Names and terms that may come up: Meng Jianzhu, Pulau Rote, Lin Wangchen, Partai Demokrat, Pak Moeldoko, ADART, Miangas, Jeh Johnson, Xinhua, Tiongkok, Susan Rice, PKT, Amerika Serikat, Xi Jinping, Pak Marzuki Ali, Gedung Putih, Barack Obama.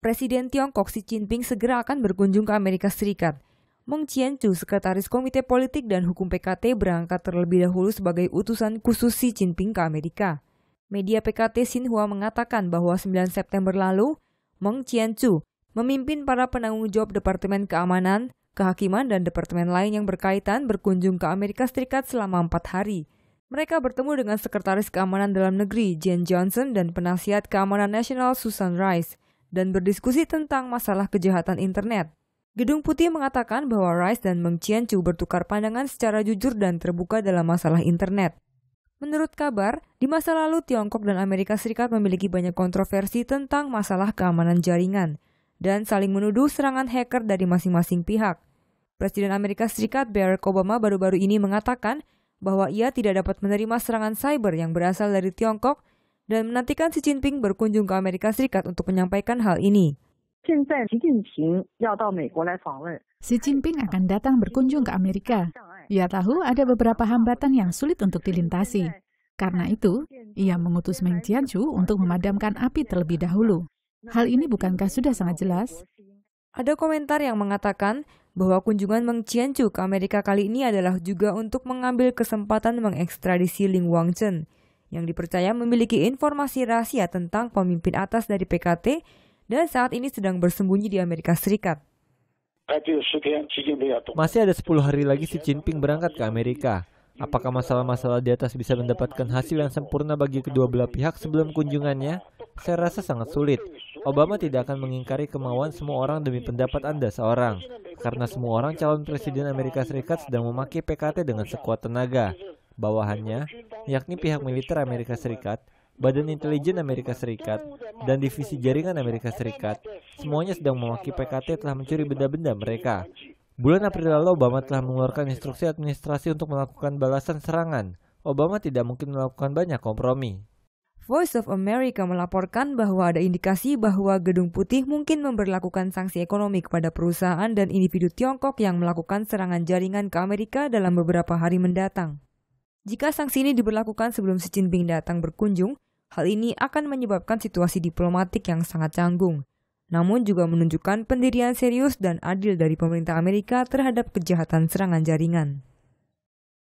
Presiden Tiongkok Xi Jinping segera akan berkunjung ke Amerika Serikat. Meng Jianzhu, Sekretaris Komite Politik dan Hukum PKT, berangkat terlebih dahulu sebagai utusan khusus Xi Jinping ke Amerika. Media PKT Xinhua mengatakan bahwa 9 September lalu, Meng Jianzhu memimpin para penanggung jawab Departemen Keamanan, Kehakiman, dan Departemen lain yang berkaitan berkunjung ke Amerika Serikat selama 4 hari. Mereka bertemu dengan Sekretaris Keamanan Dalam Negeri Jeh Johnson dan Penasihat Keamanan Nasional Susan Rice, dan berdiskusi tentang masalah kejahatan internet. Gedung Putih mengatakan bahwa Rice dan Meng Jianzhu bertukar pandangan secara jujur dan terbuka dalam masalah internet. Menurut kabar, di masa lalu Tiongkok dan Amerika Serikat memiliki banyak kontroversi tentang masalah keamanan jaringan dan saling menuduh serangan hacker dari masing-masing pihak. Presiden Amerika Serikat Barack Obama baru-baru ini mengatakan bahwa ia tidak dapat menerima serangan cyber yang berasal dari Tiongkok dan menantikan Xi Jinping berkunjung ke Amerika Serikat untuk menyampaikan hal ini. Xi Jinping akan datang berkunjung ke Amerika. Ia tahu ada beberapa hambatan yang sulit untuk dilintasi. Karena itu, ia mengutus Meng Jianzhu untuk memadamkan api terlebih dahulu. Hal ini bukankah sudah sangat jelas? Ada komentar yang mengatakan bahwa kunjungan Meng Jianzhu ke Amerika kali ini adalah juga untuk mengambil kesempatan mengekstradisi Lin Wangchen, yang dipercaya memiliki informasi rahasia tentang pemimpin atas dari PKT dan saat ini sedang bersembunyi di Amerika Serikat. Masih ada 10 hari lagi Xi Jinping berangkat ke Amerika. Apakah masalah-masalah di atas bisa mendapatkan hasil yang sempurna bagi kedua belah pihak sebelum kunjungannya? Saya rasa sangat sulit. Obama tidak akan mengingkari kemauan semua orang demi pendapat Anda seorang, karena semua orang calon presiden Amerika Serikat sedang memakai PKT dengan sekuat tenaga. Bawahannya, yakni pihak militer Amerika Serikat, Badan Intelijen Amerika Serikat, dan Divisi Jaringan Amerika Serikat, semuanya sedang memakai PKT telah mencuri benda-benda mereka. Bulan April lalu, Obama telah mengeluarkan instruksi administrasi untuk melakukan balasan serangan. Obama tidak mungkin melakukan banyak kompromi. Voice of America melaporkan bahwa ada indikasi bahwa Gedung Putih mungkin memberlakukan sanksi ekonomi kepada perusahaan dan individu Tiongkok yang melakukan serangan jaringan ke Amerika dalam beberapa hari mendatang. Jika sanksi ini diberlakukan sebelum Xi Jinping datang berkunjung, hal ini akan menyebabkan situasi diplomatik yang sangat canggung, namun juga menunjukkan pendirian serius dan adil dari pemerintah Amerika terhadap kejahatan serangan jaringan.